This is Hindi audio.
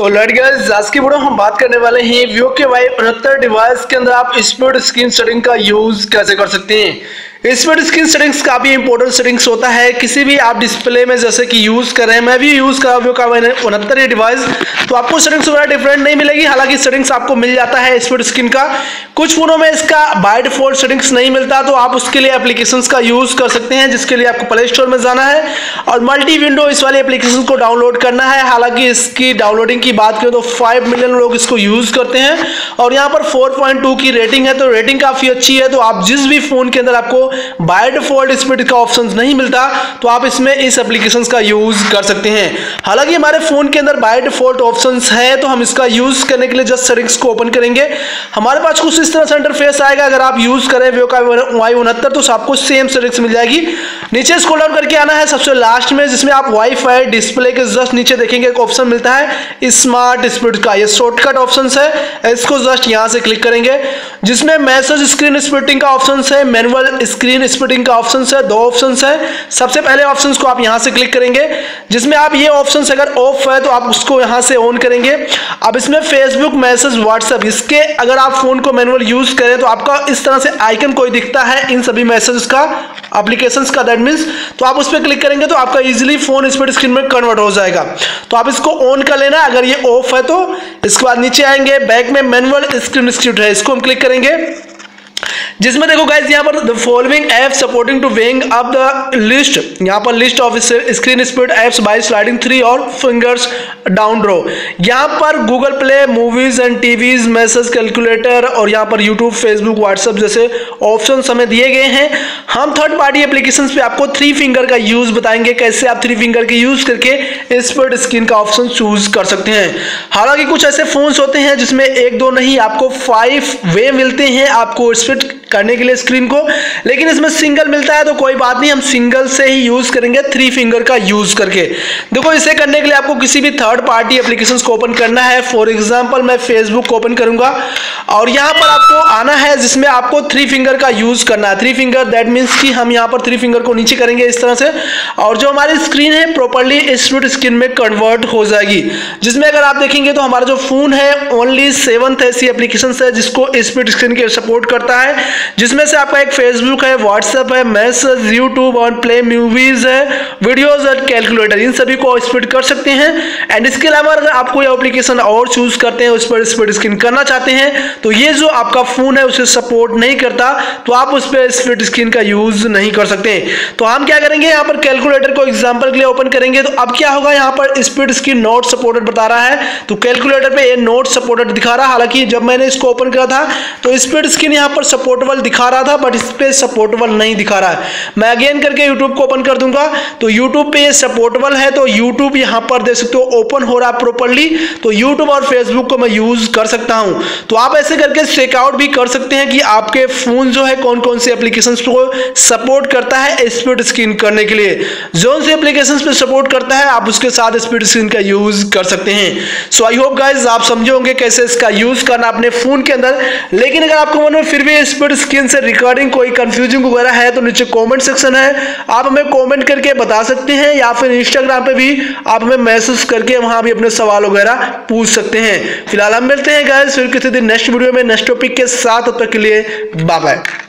तो लड़ गर्स आज की वीडियो हम बात करने वाले हैं वीवो के Y69 डिवाइस के अंदर आप स्प्लिट स्क्रीन सेटिंग का यूज कैसे कर सकते हैं। स्प्लिट स्क्रीन सेटिंग्स काफ़ी इंपॉर्टेंट सेटिंग्स होता है, किसी भी आप डिस्प्ले में जैसे कि यूज़ कर रहे हैं, मैं भी यूज़ कर रहा हूँ वीवो का Y69 ये डिवाइस, तो आपको सेटिंग्स वगैरह डिफरेंट नहीं मिलेगी। हालांकि सेटिंग्स आपको मिल जाता है स्प्लिट स्क्रीन का, कुछ फोनों में इसका बाय डिफॉल्ट सेटिंग्स नहीं मिलता, तो आप उसके लिए एप्लीकेशंस का यूज़ कर सकते हैं, जिसके लिए आपको प्ले स्टोर में जाना है और मल्टी विंडो इस वाली एप्लीकेशन को डाउनलोड करना है। हालांकि इसकी डाउनलोडिंग की बात करें तो 5 मिलियन लोग इसको यूज़ करते हैं और यहाँ पर 4.2 की रेटिंग है, तो रेटिंग काफ़ी अच्छी है। तो आप जिस भी फ़ोन के अंदर आपको बाय डिफॉल्ट स्पीड का ऑप्शन नहीं मिलता, तो आप इसमें इस एप्लीकेशंस का यूज कर सकते हैं। हालांकि हमारे फोन के अंदर बाय डिफॉल्ट ऑप्शंस है, तो हम इसका यूज करने के लिए जस्ट सेटिंग्स को ओपन करेंगे। हमारे पास कुछ इस तरह से इंटरफेस आएगा। अगर आप यूज करें वीवो का Y69 तो आपको सेम सेटिंग्स मिल जाएगी। नीचे स्क्रॉल डाउन करके आना है सबसे लास्ट में, जिसमें आप वाईफाई डिस्प्ले के जस्ट नीचे देखेंगे एक ऑप्शन मिलता है स्मार्ट स्पीड का, यह शॉर्टकट ऑप्शन है, इसको जस्ट यहां से क्लिक करेंगे, जिसमें मैसेज स्क्रीन स्प्लिटिंग का ऑप्शन है, मैनुअल स्क्रीन स्प्लिटिंग का ऑप्शन है, दो ऑप्शन है। सबसे पहले ऑप्शन को आप यहां से क्लिक करेंगे, जिसमें आप ये ऑप्शन अगर ऑफ है तो आप उसको यहां से ऑन करेंगे। अब इसमें फेसबुक, मैसेज, व्हाट्सएप, इसके अगर आप फोन को मैनुअल यूज करें तो आपका इस तरह से आइकन कोई दिखता है इन सभी मैसेज का, एप्लीकेशंस का, दैट मीन्स, तो आप उस पर क्लिक करेंगे तो आपका इजिली फोन स्प्लिट स्क्रीन में कन्वर्ट हो जाएगा। तो आप इसको ऑन कर लेना, अगर ये ऑफ है तो। इसके बाद नीचे आएंगे, बैक में मैनुअल स्क्रीन स्प्लिट है, इसको हम क्लिक करेंगे, जिसमें देखो गाइज यहाँ पर the following app supporting to weighing up the list, यहाँ पर list of screen speed apps by sliding 3 और फिंगर्स डाउन ड्रो। यहाँ पर Google play, movies and TVs, message, calculator और यहाँ पर यूट्यूब, फेसबुक, व्हाट्सएप जैसे ऑप्शन हमें दिए गए हैं। हम थर्ड पार्टी एप्लीकेशन पे आपको 3 फिंगर का यूज बताएंगे, कैसे आप 3 फिंगर के यूज करके स्प्लिट स्क्रीन का ऑप्शन चूज कर सकते हैं। हालांकि कुछ ऐसे फोन होते हैं जिसमें 1-2 नहीं, आपको 5 वे मिलते हैं आपको स्प्लिट करने के लिए स्क्रीन को, लेकिन इसमें सिंगल मिलता है, तो कोई बात नहीं, हम सिंगल से ही यूज करेंगे 3 फिंगर का यूज करके। देखो इसे करने के लिए आपको किसी भी थर्ड पार्टी एप्लीकेशंस को ओपन करना है। फॉर एग्जांपल मैं फेसबुक को ओपन करूंगा और यहाँ पर आपको आना है, जिसमें आपको 3 फिंगर का यूज करना है। 3 फिंगर दैट मीन्स कि हम यहाँ पर 3 फिंगर को नीचे करेंगे इस तरह से, और जो हमारी स्क्रीन है प्रॉपरली स्प्लिट स्क्रीन में कन्वर्ट हो जाएगी। जिसमें अगर आप देखेंगे तो हमारा जो फोन है ओनली 7 ऐसी एप्लीकेशन है जिसको स्प्लिट स्क्रीन के सपोर्ट करता है, जिसमें से आपका एक फेसबुक है, व्हाट्सएप है, मैसेज, यूट्यूब और प्ले, मूवीज है, वीडियोस और कैलकुलेटर, इन सभी को स्प्लिट कर सकते हैं। एंड इसके अलावा अगर आपको ये एप्लीकेशन और चूज करते हैं, उस पर स्प्लिट स्क्रीन करना चाहते हैं, तो ये जो आपका फोन है उसे सपोर्ट नहीं करता, तो आप उस पर स्प्लिट स्क्रीन का यूज नहीं कर सकते। तो हम क्या करेंगे, यहाँ पर कैलकुलेटर को एग्जाम्पल के लिए ओपन करेंगे, तो अब क्या होगा, यहाँ पर स्प्लिट स्क्रीन नॉट सपोर्टेड बता रहा है, तो कैलकुलेटर पर यह नॉट सपोर्टेड दिखा रहा। हालांकि जब मैंने इसको ओपन किया था तो स्प्लिट स्क्रीन यहाँ पर सपोर्टेबल दिखा रहा था, बट इस पे सपोर्टेबल नहीं दिखा रहा है। मैं अगेन करके YouTube को ओपन कर दूंगा तो YouTube पे ये सपोर्टेबल है, तो YouTube यहाँ पर देख सकते हो ओपन हो रहा प्रॉपरली, तो YouTube और Facebook को मैं यूज कर सकता हूँ। तो आप ऐसे करके चेकआउट भी कर सकते हैं कि आपके फोन जो है कौन कौन से एप्लीकेशंस को सपोर्ट करता है स्प्लिट स्क्रीन करने के लिए, जोन से एप्लीकेशंस पे सपोर्ट करता है, आप उसके साथ स्प्लिट स्क्रीन का यूज कर सकते हैं। सो आई होप गाइज आप समझे होंगे कैसे इसका यूज करना अपने फोन के अंदर। लेकिन अगर आपको मन में फिर भी स्प्लिट स्क्रीन से रिकॉर्डिंग कोई कंफ्यूजिंग वगैरह है तो नीचे कमेंट सेक्शन है, आप हमें कमेंट करके बता सकते हैं, या फिर इंस्टाग्राम पे भी आप हमें मैसेज करके वहां भी अपने सवाल वगैरह पूछ सकते हैं। फिलहाल हम मिलते हैं गाइस फिर किसी दिन नेक्स्ट वीडियो में नेक्स्ट टॉपिक के साथ, तब तक के लिए बाय बाय।